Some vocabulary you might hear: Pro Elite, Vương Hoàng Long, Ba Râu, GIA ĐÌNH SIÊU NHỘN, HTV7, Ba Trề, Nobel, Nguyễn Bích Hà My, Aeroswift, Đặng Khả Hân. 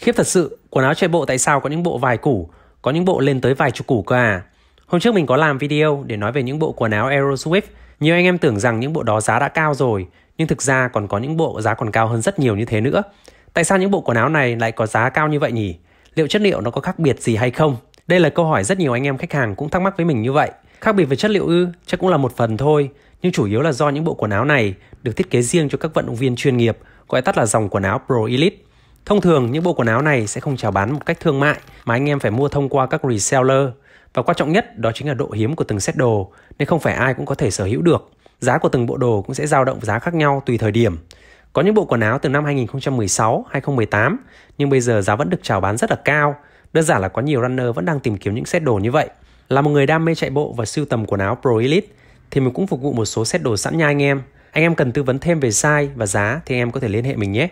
Khiếp thật sự, quần áo chạy bộ tại sao có những bộ vài củ, có những bộ lên tới vài chục củ cơ à? Hôm trước mình có làm video để nói về những bộ quần áo Aeroswift. Nhiều anh em tưởng rằng những bộ đó giá đã cao rồi, nhưng thực ra còn có những bộ giá còn cao hơn rất nhiều như thế nữa. Tại sao những bộ quần áo này lại có giá cao như vậy nhỉ? Liệu chất liệu nó có khác biệt gì hay không? Đây là câu hỏi rất nhiều anh em khách hàng cũng thắc mắc với mình như vậy. Khác biệt về chất liệu ư? Chắc cũng là một phần thôi, nhưng chủ yếu là do những bộ quần áo này được thiết kế riêng cho các vận động viên chuyên nghiệp, gọi tắt là dòng quần áo Pro Elite. Thông thường những bộ quần áo này sẽ không chào bán một cách thương mại mà anh em phải mua thông qua các reseller. Và quan trọng nhất đó chính là độ hiếm của từng set đồ, nên không phải ai cũng có thể sở hữu được. Giá của từng bộ đồ cũng sẽ dao động giá khác nhau tùy thời điểm. Có những bộ quần áo từ năm 2016, 2018 nhưng bây giờ giá vẫn được chào bán rất là cao. Đơn giản là có nhiều runner vẫn đang tìm kiếm những set đồ như vậy. Là một người đam mê chạy bộ và sưu tầm quần áo Pro Elite thì mình cũng phục vụ một số set đồ sẵn nha anh em. Anh em cần tư vấn thêm về size và giá thì anh em có thể liên hệ mình nhé.